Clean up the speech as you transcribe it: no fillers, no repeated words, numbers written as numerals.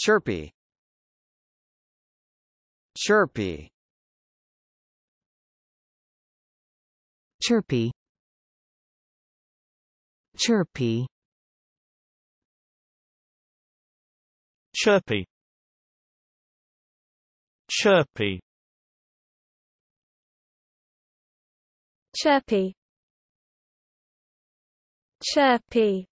Chirpy, chirpy, chirpy, chirpy, chirpy, chirpy, chirpy, chirpy,